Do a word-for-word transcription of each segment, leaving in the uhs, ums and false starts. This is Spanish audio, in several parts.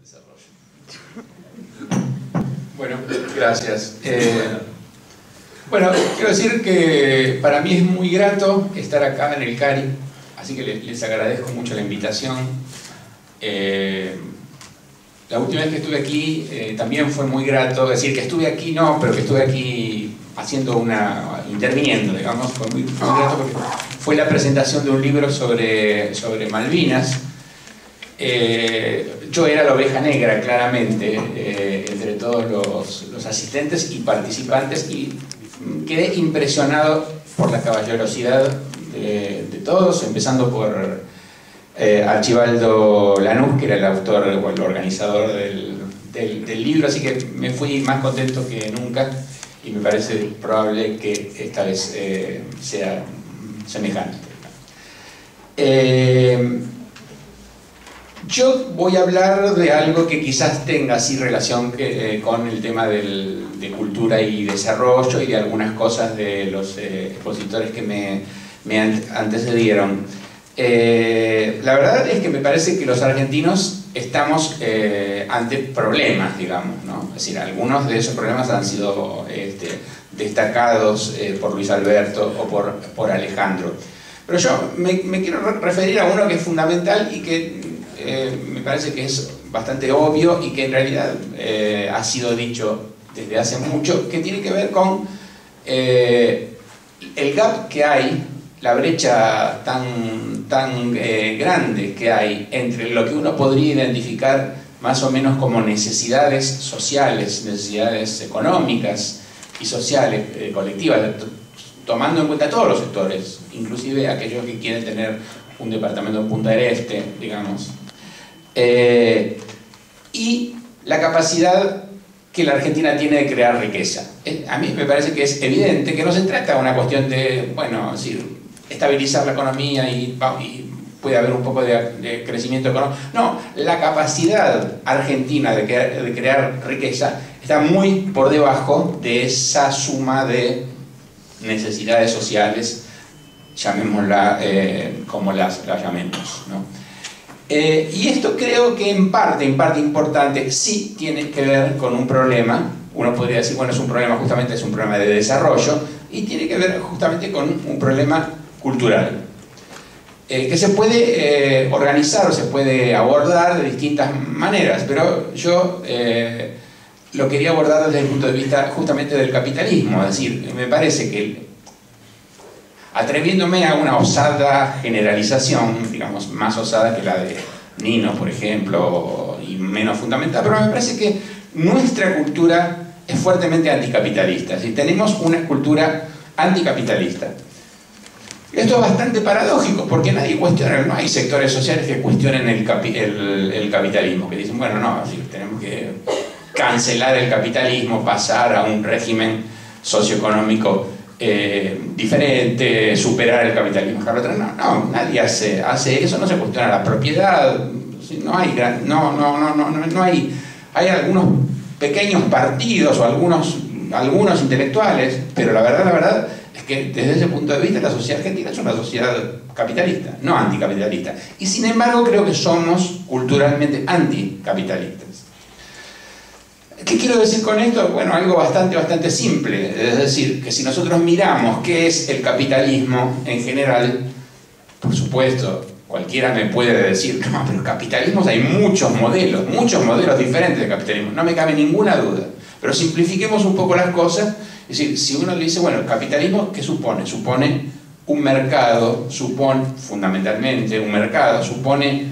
desarrollo. Bueno, gracias. Eh, bueno, quiero decir que para mí es muy grato estar acá en el CARI, así que les, les agradezco mucho la invitación. Eh, la última vez que estuve aquí eh, también fue muy grato, decir que estuve aquí no, pero que estuve aquí haciendo una, interviniendo, digamos, fue muy, fue muy grato porque fue la presentación de un libro sobre, sobre Malvinas. Eh, yo era la oveja negra, claramente, eh, entre todos los, los asistentes y participantes, y quedé impresionado por la caballerosidad de, de todos, empezando por eh, Archibaldo Lanús, que era el autor o el organizador del, del, del libro, así que me fui más contento que nunca y me parece probable que esta vez eh, sea semejante. Eh, Yo voy a hablar de algo que quizás tenga así relación que, eh, con el tema del, de cultura y desarrollo y de algunas cosas de los eh, expositores que me, me antecedieron. Eh, la verdad es que me parece que los argentinos estamos eh, ante problemas, digamos, ¿no? Es decir, algunos de esos problemas han sido este, destacados eh, por Luis Alberto o por, por Alejandro. Pero yo me, me quiero referir a uno que es fundamental y que Eh, me parece que es bastante obvio y que en realidad eh, ha sido dicho desde hace mucho, que tiene que ver con eh, el gap que hay, la brecha tan, tan eh, grande que hay entre lo que uno podría identificar más o menos como necesidades sociales, necesidades económicas y sociales, eh, colectivas, tomando en cuenta todos los sectores, inclusive aquellos que quieren tener un departamento en Punta del Este, digamos. Eh, y la capacidad que la Argentina tiene de crear riqueza. Eh, a mí me parece que es evidente que no se trata de una cuestión de, bueno, es decir, estabilizar la economía y, y puede haber un poco de, de crecimiento económico. No, la capacidad argentina de, cre de crear riqueza está muy por debajo de esa suma de necesidades sociales, llamémosla eh, como las, las llamemos, ¿no? Eh, y esto creo que en parte, en parte importante, sí tiene que ver con un problema. Uno podría decir, bueno, es un problema, justamente es un problema de desarrollo, y tiene que ver justamente con un problema cultural, eh, que se puede eh, organizar o se puede abordar de distintas maneras, pero yo eh, lo quería abordar desde el punto de vista justamente del capitalismo. Es decir, me parece que, atreviéndome a una osada generalización, digamos, más osada que la de Nino, por ejemplo, y menos fundamental, pero me parece que nuestra cultura es fuertemente anticapitalista. Es decir, tenemos una cultura anticapitalista. Esto es bastante paradójico, porque nadie cuestiona, no hay sectores sociales que cuestionen el, capi el, el capitalismo, que dicen, bueno, no, así, tenemos que cancelar el capitalismo, pasar a un régimen socioeconómico Eh, diferente, superar el capitalismo. No, no, nadie hace, hace eso, no se cuestiona la propiedad, no hay gran, no, no, no, no, no hay, hay algunos pequeños partidos o algunos, algunos intelectuales, pero la verdad, la verdad es que desde ese punto de vista la sociedad argentina es una sociedad capitalista, no anticapitalista, y sin embargo creo que somos culturalmente anticapitalistas. ¿Qué quiero decir con esto? Bueno, algo bastante, bastante simple. Es decir, que si nosotros miramos qué es el capitalismo en general, por supuesto, cualquiera me puede decir, no, pero capitalismos hay muchos modelos, muchos modelos diferentes de capitalismo, no me cabe ninguna duda. Pero simplifiquemos un poco las cosas. Es decir, si uno le dice, bueno, el capitalismo, ¿qué supone? Supone un mercado, supone fundamentalmente un mercado, supone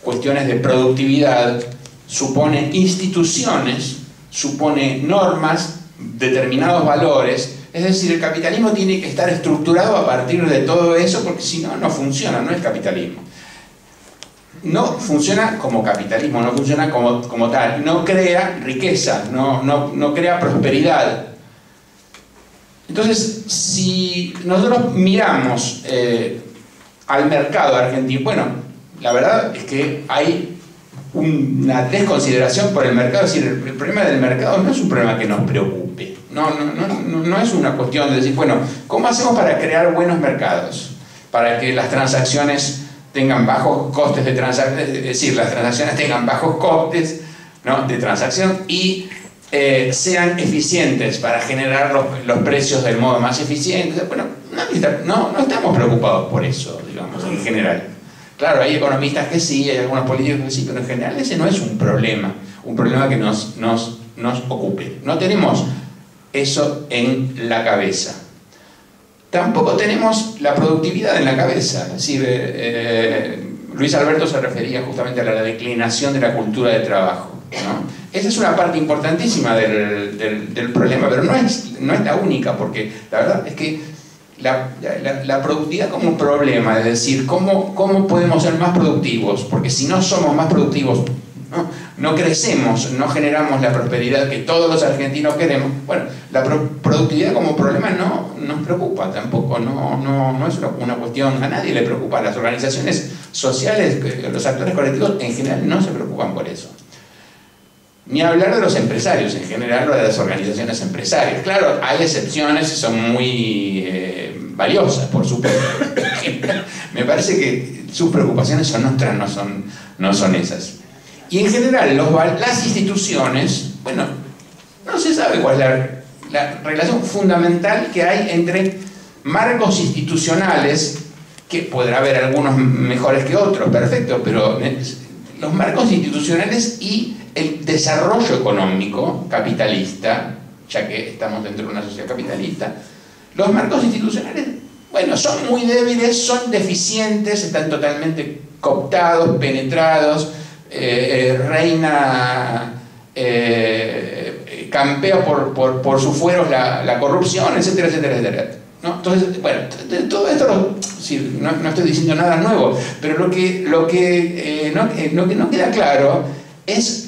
cuestiones de productividad, supone instituciones, supone normas, determinados valores. Es decir, el capitalismo tiene que estar estructurado a partir de todo eso, porque si no, no funciona, no es capitalismo. No funciona como capitalismo, no funciona como, como tal, no crea riqueza, no, no, no crea prosperidad. Entonces, si nosotros miramos eh, al mercado argentino, bueno, la verdad es que hay una desconsideración por el mercado. Es decir, el problema del mercado no es un problema que nos preocupe, no, no, no, no es una cuestión de decir, bueno, ¿cómo hacemos para crear buenos mercados? Para que las transacciones tengan bajos costes de transacción, es decir, las transacciones tengan bajos costes, ¿no?, de transacción y eh, sean eficientes para generar los, los precios del modo más eficiente. Bueno, no, no estamos preocupados por eso, digamos, en general. Claro, hay economistas que sí, hay algunos políticos que sí, pero en general ese no es un problema, un problema que nos, nos, nos ocupe. No tenemos eso en la cabeza. Tampoco tenemos la productividad en la cabeza. Es decir, eh, Luis Alberto se refería justamente a la declinación de la cultura de trabajo, ¿no? Esa es una parte importantísima del, del, del problema, pero no es, no es la única, porque la verdad es que La, la, la productividad como un problema, es decir, ¿cómo, cómo podemos ser más productivos? Porque si no somos más productivos, ¿no?, no crecemos, no generamos la prosperidad que todos los argentinos queremos. Bueno, la pro productividad como problema no nos preocupa tampoco, no, no, no es una cuestión, a nadie le preocupa, las organizaciones sociales, los actores colectivos en general no se preocupan por eso. Ni hablar de los empresarios, en general, o de las organizaciones empresariales. Claro, hay excepciones que son muy eh, valiosas, por supuesto. Me parece que sus preocupaciones son nuestras, no son, no son esas. Y en general, los, las instituciones, bueno, no se sabe cuál es la, la relación fundamental que hay entre marcos institucionales, que podrá haber algunos mejores que otros, perfecto, pero los marcos institucionales y el desarrollo económico capitalista, ya que estamos dentro de una sociedad capitalista, los marcos institucionales, bueno, son muy débiles, son deficientes, están totalmente cooptados, penetrados, eh, eh, reina, eh, campea por, por, por sus fueros la, la corrupción, etcétera, etcétera, etcétera, ¿no? Entonces, bueno, todo esto, lo, sí, no, no estoy diciendo nada nuevo, pero lo que, lo que, eh, no, eh, lo que no queda claro es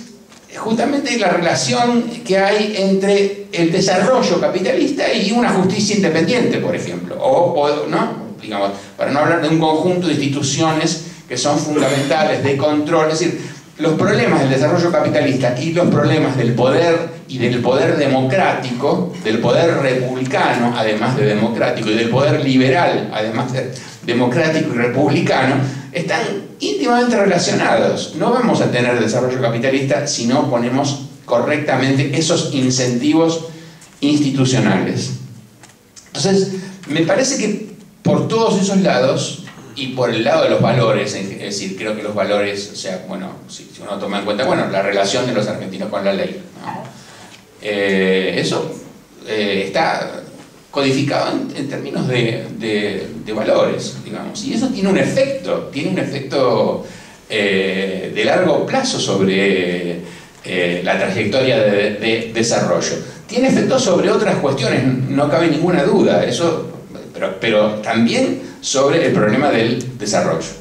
justamente la relación que hay entre el desarrollo capitalista y una justicia independiente, por ejemplo, o, o ¿no?, digamos, para no hablar de un conjunto de instituciones que son fundamentales de control. Es decir, los problemas del desarrollo capitalista y los problemas del poder y del poder democrático, del poder republicano además de democrático, y del poder liberal además de democrático y republicano, están íntimamente relacionados. No vamos a tener desarrollo capitalista si no ponemos correctamente esos incentivos institucionales. Entonces, me parece que por todos esos lados, y por el lado de los valores, es decir, creo que los valores, o sea, bueno, si uno toma en cuenta, bueno, la relación de los argentinos con la ley, ¿no? Eh, eso eh, está codificado en, en términos de, de, de valores, digamos, y eso tiene un efecto, tiene un efecto eh, de largo plazo sobre eh, la trayectoria de, de desarrollo. Tiene efecto sobre otras cuestiones, no cabe ninguna duda, eso, pero, pero también sobre el problema del desarrollo.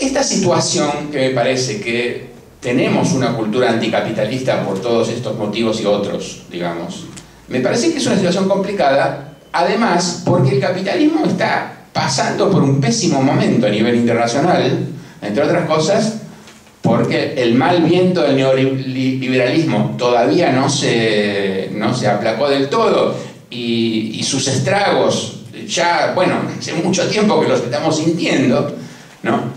Esta situación que me parece que tenemos una cultura anticapitalista por todos estos motivos y otros, digamos, me parece que es una situación complicada, además porque el capitalismo está pasando por un pésimo momento a nivel internacional, entre otras cosas porque el mal viento del neoliberalismo todavía no se, no se aplacó del todo, y, y sus estragos ya, bueno, hace mucho tiempo que los estamos sintiendo, ¿no?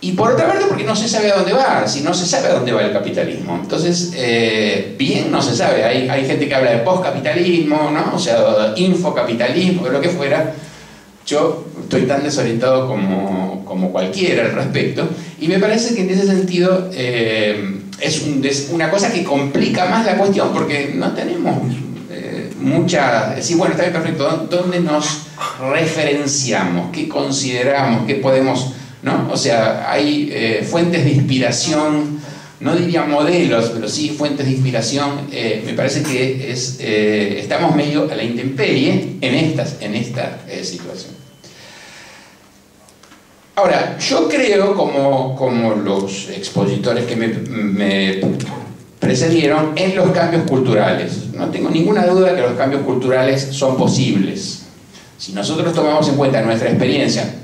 Y por otra parte porque no se sabe a dónde va, si no se sabe a dónde va el capitalismo. Entonces, eh, bien no se sabe, hay, hay gente que habla de postcapitalismo, ¿no?, o sea, infocapitalismo, de lo que fuera. Yo estoy tan desorientado como, como cualquiera al respecto, y me parece que en ese sentido eh, es, un, es una cosa que complica más la cuestión, porque no tenemos eh, mucha... Sí, bueno, está bien, perfecto, ¿dónde nos referenciamos? ¿Qué consideramos? ¿Qué podemos...? ¿No? O sea, hay eh, fuentes de inspiración, no diría modelos, pero sí fuentes de inspiración. Eh, me parece que es, eh, estamos medio a la intemperie en, estas, en esta eh, situación. Ahora, yo creo, como, como los expositores que me, me precedieron, en los cambios culturales. No tengo ninguna duda que los cambios culturales son posibles. Si nosotros tomamos en cuenta nuestra experiencia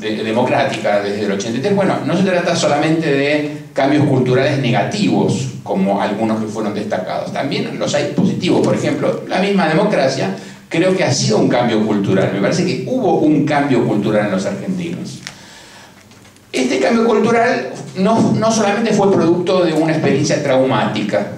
democrática desde el ochenta y tres, bueno, no se trata solamente de cambios culturales negativos, como algunos que fueron destacados, también los hay positivos. Por ejemplo, la misma democracia creo que ha sido un cambio cultural. Me parece que hubo un cambio cultural en los argentinos. Este cambio cultural no, no solamente fue producto de una experiencia traumática,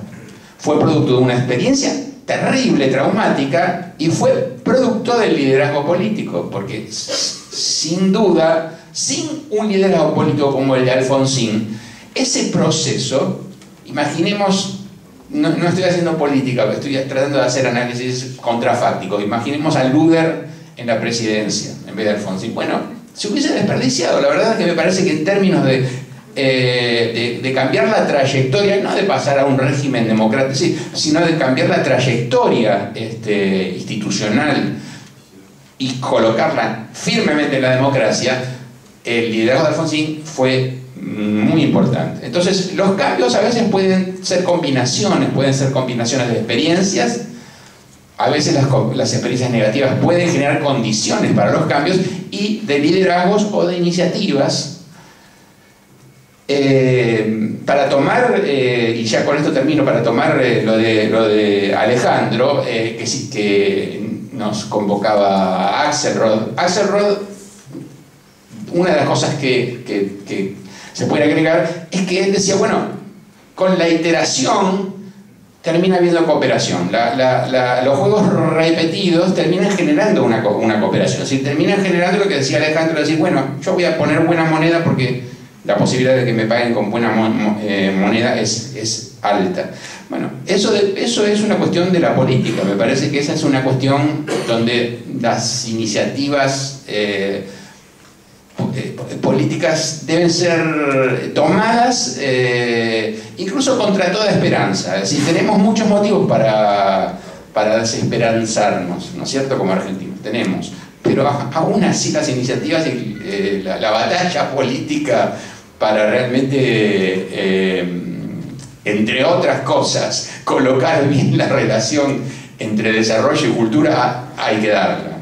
fue producto de una experiencia terrible, traumática, y fue producto del liderazgo político, porque sin duda, sin un liderazgo político como el de Alfonsín, ese proceso, imaginemos, no, no estoy haciendo política, estoy tratando de hacer análisis contrafáctico, imaginemos a Luder en la presidencia en vez de Alfonsín. Bueno, se hubiese desperdiciado. La verdad es que me parece que en términos de, eh, de, de cambiar la trayectoria, no de pasar a un régimen democrático, sino de cambiar la trayectoria este, institucional y colocarla firmemente en la democracia, el liderazgo de Alfonsín fue muy importante. Entonces, los cambios a veces pueden ser combinaciones, pueden ser combinaciones de experiencias. A veces las, las experiencias negativas pueden generar condiciones para los cambios, y de liderazgos o de iniciativas. Eh, para tomar, eh, y ya con esto termino, para tomar eh, lo, de, lo de Alejandro, eh, que, sí, que nos convocaba a Axelrod. Axelrod, una de las cosas que, que, que se puede agregar, es que él decía, bueno, con la iteración termina habiendo cooperación. La, la, la, los juegos repetidos terminan generando una, una cooperación. Es decir, terminan generando lo que decía Alejandro, decir, bueno, yo voy a poner buena moneda porque la posibilidad de que me paguen con buena mon, eh, moneda es, es alta. Bueno, eso, de, eso es una cuestión de la política. Me parece que esa es una cuestión donde las iniciativas... Eh, políticas deben ser tomadas eh, incluso contra toda esperanza. Es decir, tenemos muchos motivos para, para desesperanzarnos, ¿no es cierto?, como argentinos, tenemos, pero aún así las iniciativas, eh, la, la batalla política para realmente, eh, entre otras cosas, colocar bien la relación entre desarrollo y cultura, hay que darla.